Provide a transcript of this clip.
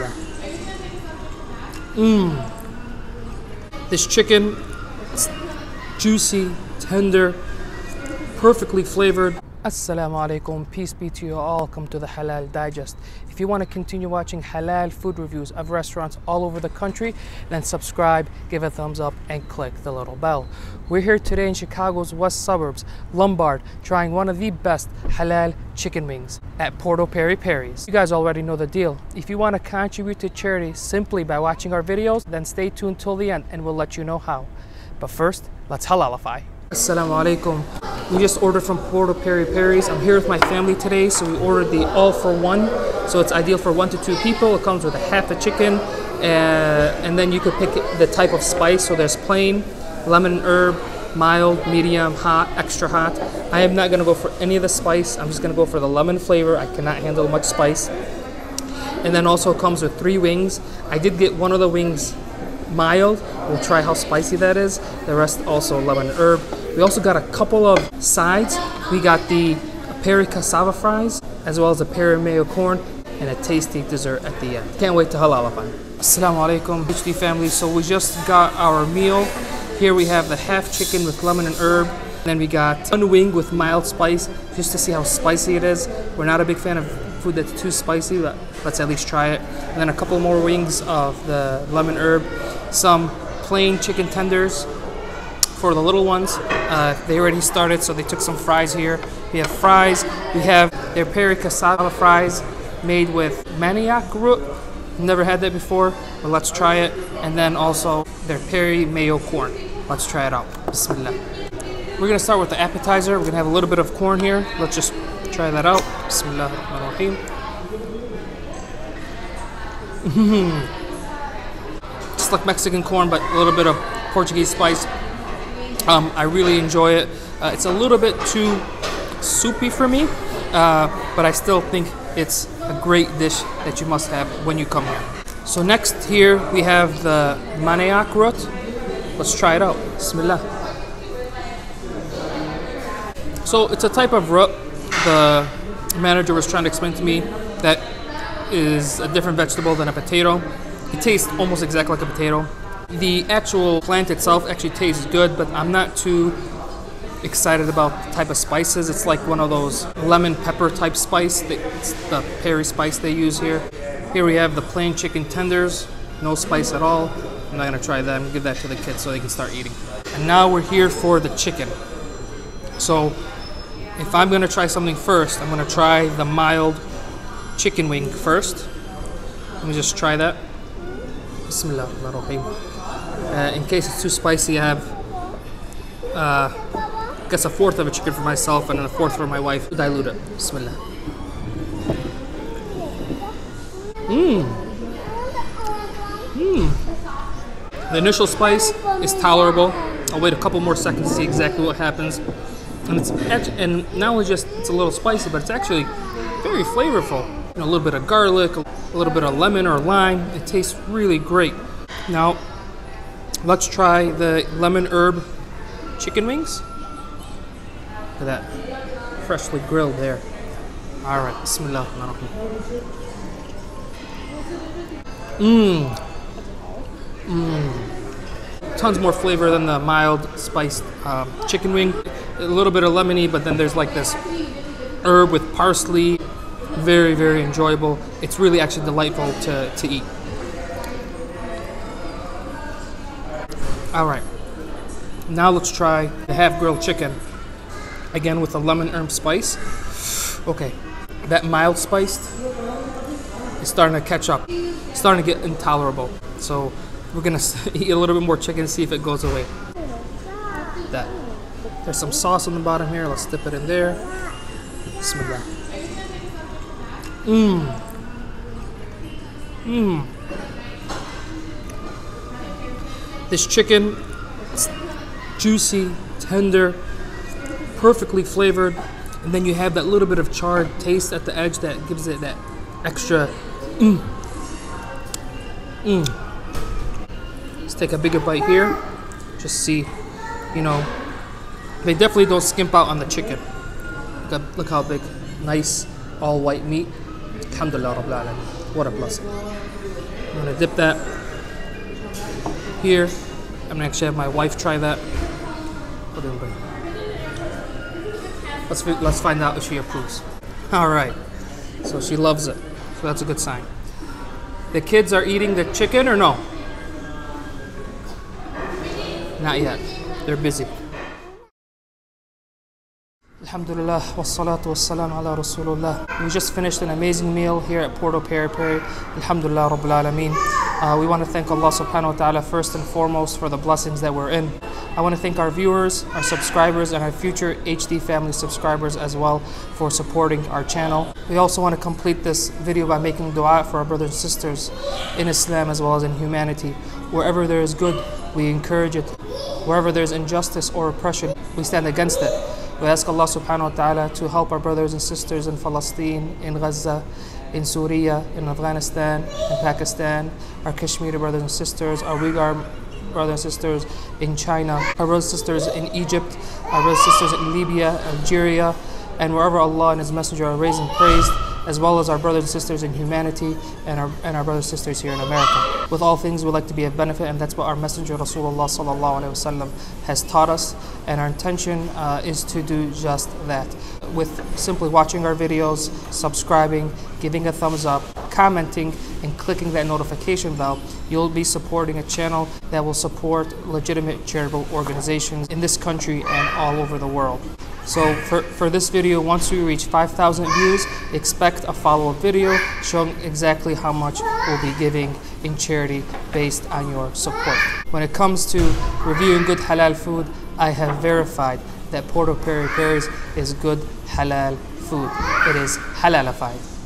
that. This chicken, it's juicy, tender, perfectly flavored. Assalamu alaikum, peace be to you all. Welcome to the Halal Digest. If you want to continue watching halal food reviews of restaurants all over the country, then subscribe, give a thumbs up, and click the little bell. We're here today in Chicago's west suburbs, Lombard, trying one of the best halal chicken wings at Porto's Peri-Peri's. You guys already know the deal. If you want to contribute to charity simply by watching our videos, then stay tuned till the end and we'll let you know how. But first, let's halalify. Assalamu alaikum. We just ordered from Porto's Peri-Peri's. I'm here with my family today, so we ordered the all for one. So it's ideal for 1 to 2 people. It comes with a half a chicken, and then you could pick the type of spice. So there's plain, lemon herb, mild, medium, hot, extra hot. I am not gonna go for any of the spice. I'm just gonna go for the lemon flavor. I cannot handle much spice. And then also it comes with 3 wings. I did get one of the wings mild. We'll try how spicy that is. The rest also lemon herb. We also got a couple of sides. We got the peri cassava fries, as well as a peri mayo corn, and a tasty dessert at the end. Can't wait to halalify. Assalamu alaikum, HD family. So we just got our meal. Here we have the half chicken with lemon and herb. Then we got one wing with mild spice, just to see how spicy it is. We're not a big fan of food that's too spicy, but let's at least try it. And then a couple more wings of the lemon herb, some plain chicken tenders for the little ones. They already started, so they took some fries here. We have fries. We have their peri cassava fries made with manioc root. Never had that before, but let's try it. And then also their peri mayo corn. Let's try it out. Bismillah. We're gonna start with the appetizer. We're gonna have a little bit of corn here. Let's just try that out. Bismillah ar-Rahman ar-Rahim. Just like Mexican corn, but a little bit of Portuguese spice. I really enjoy it. It's a little bit too soupy for me, but I still think it's a great dish that you must have when you come here. So next here we have the manioc root. Let's try it out. Bismillah. So it's a type of root, the manager was trying to explain to me, that is a different vegetable than a potato. It tastes almost exactly like a potato. The actual plant itself actually tastes good, but I'm not too excited about the type of spices. It's like one of those lemon pepper type spice. It's the peri spice they use here. Here we have the plain chicken tenders, no spice at all. I'm not gonna try that. I'm gonna give that to the kids so they can start eating. And now we're here for the chicken. So if I'm gonna try something first, I'm gonna try the mild chicken wing first. Let me just try that. Bismillah ar-Rahim. In case it's too spicy, I have, I guess, a fourth of a chicken for myself and then a fourth for my wife. Dilute it. Bismillah. The initial spice is tolerable. I'll wait a couple more seconds to see exactly what happens. And it's actually, and not only just it's a little spicy, but it's actually very flavorful. You know, a little bit of garlic, a little bit of lemon or lime. It tastes really great. Now, let's try the lemon herb chicken wings. Look at that, freshly grilled there. All right, bismillah. Tons more flavor than the mild spiced chicken wing. A little bit of lemony, but then there's like this herb with parsley. Very, very enjoyable. It's really actually delightful to eat. All right, now let's try the half-grilled chicken. Again with the lemon herb spice. Okay, that mild spiced is starting to catch up. It's starting to get intolerable. So we're gonna eat a little bit more chicken and see if it goes away. That. There's some sauce on the bottom here. Let's dip it in there. Bismillah. This chicken, it's juicy, tender, perfectly flavored, and then you have that little bit of charred taste at the edge that gives it that extra Let's take a bigger bite here. Just see, you know, they definitely don't skimp out on the chicken. Look how big, nice, all white meat. Alhamdulillah Rabbil Alamin. What a blessing. I'm gonna dip that here. I'm gonna actually have my wife try that. Let's find out if she approves. Alright, so she loves it. So that's a good sign. The kids are eating the chicken or no? Not yet. They're busy. Alhamdulillah, wassalatu wassalamu ala Rasulullah. We just finished an amazing meal here at Porto's Peri-Peri. Alhamdulillah Rabbil Alameen. We want to thank Allah subhanahu wa ta'ala first and foremost for the blessings that we're in. I want to thank our viewers, our subscribers, and our future HD family subscribers as well for supporting our channel. We also want to complete this video by making dua for our brothers and sisters in Islam as well as in humanity. Wherever there is good, we encourage it. Wherever there is injustice or oppression, we stand against it. We ask Allah subhanahu wa ta'ala to help our brothers and sisters in Palestine, in Gaza, in Syria, in Afghanistan, in Pakistan, our Kashmiri brothers and sisters, our Uyghur brothers and sisters in China, our brothers and sisters in Egypt, our brothers and sisters in Libya, Algeria, and wherever Allah and His Messenger are raised and praised, as well as our brothers and sisters in humanity and our brothers and sisters here in America. With all things, we like to be of benefit, and that's what our Messenger Rasulullah sallallahu alaihi wasallam has taught us, and our intention is to do just that. With simply watching our videos, subscribing, giving a thumbs up, commenting, and clicking that notification bell, you'll be supporting a channel that will support legitimate charitable organizations in this country and all over the world. So for this video, once we reach 5,000 views, expect a follow-up video showing exactly how much we'll be giving in charity based on your support. When it comes to reviewing good halal food, I have verified that Porto's Peri-Peri is good halal food. It is halalified.